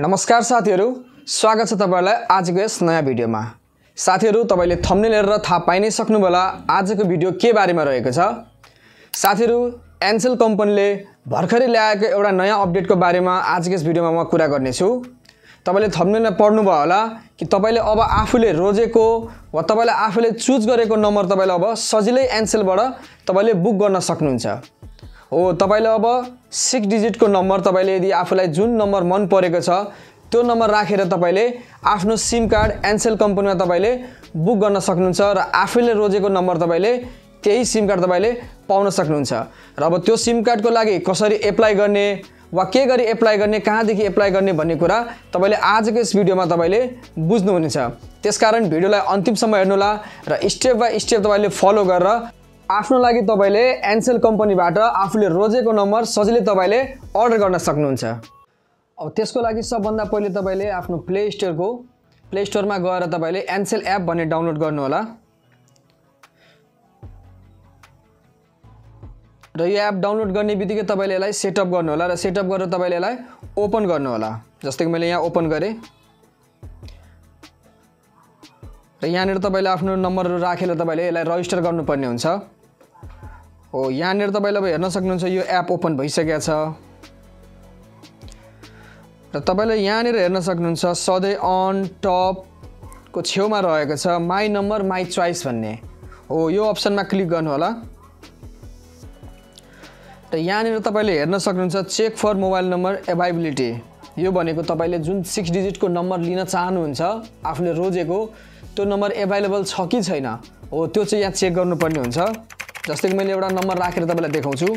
नमस्कार साथीहरु, स्वागत छ तपाईहरुलाई आजको यस नयाँ भिडियोमा। साथीहरु, तपाईले थम्बनेल हेरेर थाहा पाइ नै सक्नु होला आजको भिडियो के बारेमा रहेको छ। साथीहरु, एनसेल कम्पनीले भर्खरै ल्याएको एउटा नयाँ अपडेटको बारेमा आजको यस भिडियोमा म कुरा गर्ने छु। तपाईले थम्बनेलमा पढ्नु भयो होला कि तपाईले अब आफूले रोजेको वा तपाईले आफूले चुज गरेको नम्बर तपाईले अब सजिलै एनसेलबाट तपाईले बुक गर्न सक्नुहुन्छ। ओ तपाईले अब 6 डिजिटको नम्बर तपाईले यदि आफूलाई जुन नम्बर मन परेको छ त्यो नम्बर राखेर तपाईले आफ्नो सिम कार्ड एनसेल कम्पनीमा तपाईले बुक गर्न सक्नुहुन्छ र आफूले रोजेको नम्बर तपाईले त्यही सिम कार्ड तपाईले पाउन सक्नुहुन्छ। र अब त्यो सिम कार्डको लागि कसरी एप्लाई गर्ने वा के गरी एप्लाई गर्ने, कहाँदेखि एप्लाई गर्ने भन्ने कुरा तपाईले आजको यस भिडियोमा तपाईले बुझ्नुहुनेछ। त्यसकारण भिडियोलाई अन्तिमसम्म हेर्नुहोला र स्टेप बाइ स्टेप तपाईले फलो गरेर आफ्नो लागि तपाईले एनसेल कम्पनीबाट आफूले रोजेको नम्बर सजिलै तपाईले अर्डर गर्न सक्नुहुन्छ। अब त्यसको लागि सबभन्दा पहिले तपाईले आफ्नो प्ले स्टोरमा गएर तपाईले एनसेल एप भन्ने डाउनलोड गर्नु होला र यो एप डाउनलोड गर्ने बित्तिकै तपाईले यसलाई सेटअप गर्नु होला र सेटअप गरेर तपाईले यसलाई ओपन गर्नु होला। जस्तै कि मैले यहाँ ओपन गरे र यहाँनेर तपाईले आफ्नो नम्बरहरु राखेर तपाईले यसलाई रजिस्टर गर्नुपर्ने हुन्छ। ओ यहाँनेर तपाईले अब हेर्न सक्नुहुन्छ यो एप ओपन भइसकेको छ र तपाईले यहाँनेर हेर्न सक्नुहुन्छ सधैं अन टप को छेउमा रहेको छ माई नम्बर माई चोइस भन्ने। ओ यो अप्सनमा क्लिक गर्नु होला र यहाँनेर तपाईले हेर्न सक्नुहुन्छ check for mobile number availability. यो भनेको तपाईले जुन 6 डिजिटको नम्बर लिन चाहनुहुन्छ आफूले रोजेको त्यो नम्बर अभाइलेबल छ कि छैन हो त्यो चाहिँ यहाँ चेक गर्नुपर्ने हुन्छ। जस्तै कि मैले एउटा नम्बर राखेर तपाईलाई देखाउँछु।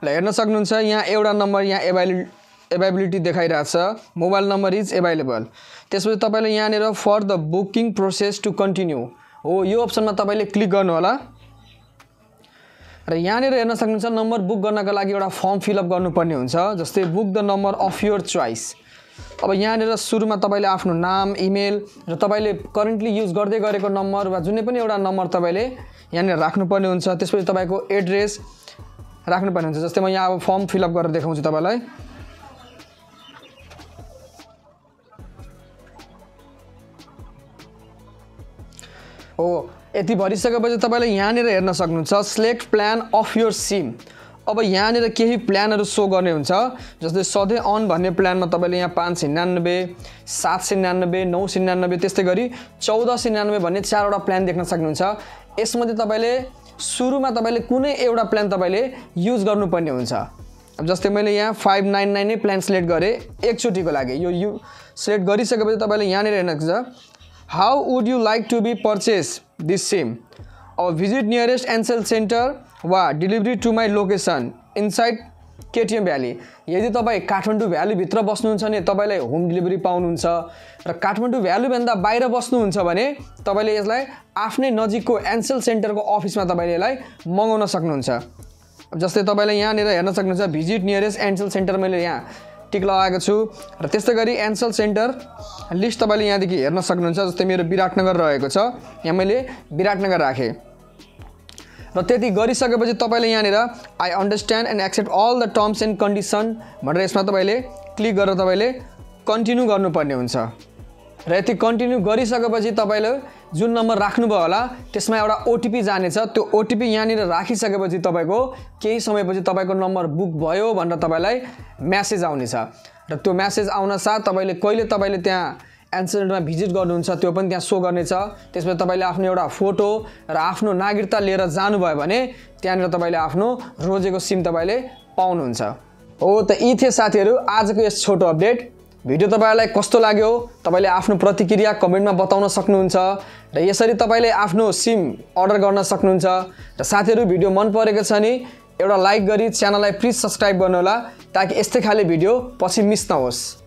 ल हेर्न सक्नुहुन्छ यहाँ एउटा नम्बर यहाँ अभाइलिटी देखाइराछ, मोबाइल नम्बर इज अभाइलेबल। त्यसपछि तपाईले यहाँनेर for the booking process to continue हो यो अप्सनमा तपाईले क्लिक गर्नु होला र यहाँनेर हेर्न सक्नुहुन्छ नम्बर बुक गर्नका लागि एउटा फर्म फिल अप गर्नुपर्ने हुन्छ। जस्तै book the number of your choice. अब यहाँनेर सुरुमा तपाईले आफ्नो नाम, इमेल र तपाईले करेन्टली युज गर्दै गरेको नम्बर वा जुनै पनि एउटा नम्बर तपाईले यहाँनेर राख्नुपर्ने हुन्छ। त्यसपछि तपाईको एड्रेस राख्नुपर्ने हुन्छ। जस्तै म यहाँ अब फर्म फिल अप गरेर देखाउँछु तपाईलाई। ओ यति भरिसकेपछि तपाईले यहाँनेर हेर्न सक्नुहुन्छ select plan of your SIM. अब यहाँनेर केही प्लानहरु शो गर्ने हुन्छ। जस्तै सधैं अन भन्ने प्लानमा तपाईले यहाँ 599, 799, 999 त्यस्तै गरी 1499 भन्ने चारवटा प्लान देख्न सक्नुहुन्छ। यसमध्ये तपाईले सुरुमा तपाईले कुनै एउटा प्लान तपाईले युज गर्नुपर्ने हुन्छ। अब जस्तै मैले यहाँ 599 नै प्लान सिलेक्ट गरे एकचोटीको लागि। यो यु सिलेक्ट गरिसकेपछि तपाईले यहाँनेर हेर्न सक्नुहुन्छ how would you like to be purchase this SIM. अब भिजिट नियरेस्ट एनसेल सेन्टर वा delivery to my location inside KTM valley. यदि तपाईं काठमाडौँ भ्याली भित्र बस्नुहुन्छ भने तपाईलाई होम डिलिभरी पाउनुहुन्छ र काठमाडौँ भ्याली भन्दा बाहिर बस्नुहुन्छ भने तपाईले यसलाई आफ्नै नजिकको एनसेल सेन्टरको अफिसमा तपाईले यसलाई मगाउन सक्नुहुन्छ। जस्तै तपाईले यहाँनेर हेर्न सक्नुहुन्छ भिजिट नियरेस्ट एनसेल सेन्टर मैले यहाँ टिक लगाएको छु र त्यस्तै गरी एनसेल सेन्टर लिस्ट तपाईले यहाँदेखि हेर्न सक्नुहुन्छ। जस्तै मेरो विराटनगर रहेको छ, यहाँ मैले विराटनगर राखेँ र त्यति गरिसकेपछि तपाईले यहाँनेर I understand and accept all the terms and condition भनेर यसमा तपाईले क्लिक गरेर तपाईले कन्टिन्यू गर्नुपर्ने हुन्छ। र यति कन्टिन्यू गरिसकेपछि तपाईले जुन नम्बर राख्नुभयो होला त्यसमा एउटा ओटीपी जानेछ। त्यो ओटीपी यहाँनेर राखिसकेपछि तपाईको केही समयपछि तपाईको नम्बर बुक भयो भनेर तपाईलाई मेसेज आउनेछ र त्यो मेसेज आउन साथ तपाईले कहिले तपाईले त्यहाँ एनसेलमा भिजिट गर्नुहुन्छ त्यो पनि त्यहाँ शो गर्नेछ। त्यसपछि तपाईले आफ्नो एउटा फोटो र आफ्नो नागरिकता लिएर जानुभयो भने त्यहाँनेर तपाईले आफ्नो रोजेको सिम तपाईले पाउनुहुन्छ। हो त यी थिए साथीहरु आजको यस छोटो अपडेट। भिडियो तपाईलाई कस्तो लाग्यो तपाईले आफ्नो प्रतिक्रिया कमेन्टमा बताउन सक्नुहुन्छ र यसरी तपाईले आफ्नो सिम अर्डर गर्न सक्नुहुन्छ। र साथीहरु भिडियो मन परेको छ नि एउटा लाइक गरी च्यानललाई प्लिज सब्स्क्राइब गर्नुहोला ताकि यस्तै खाले भिडियो पछि मिस नहोस्।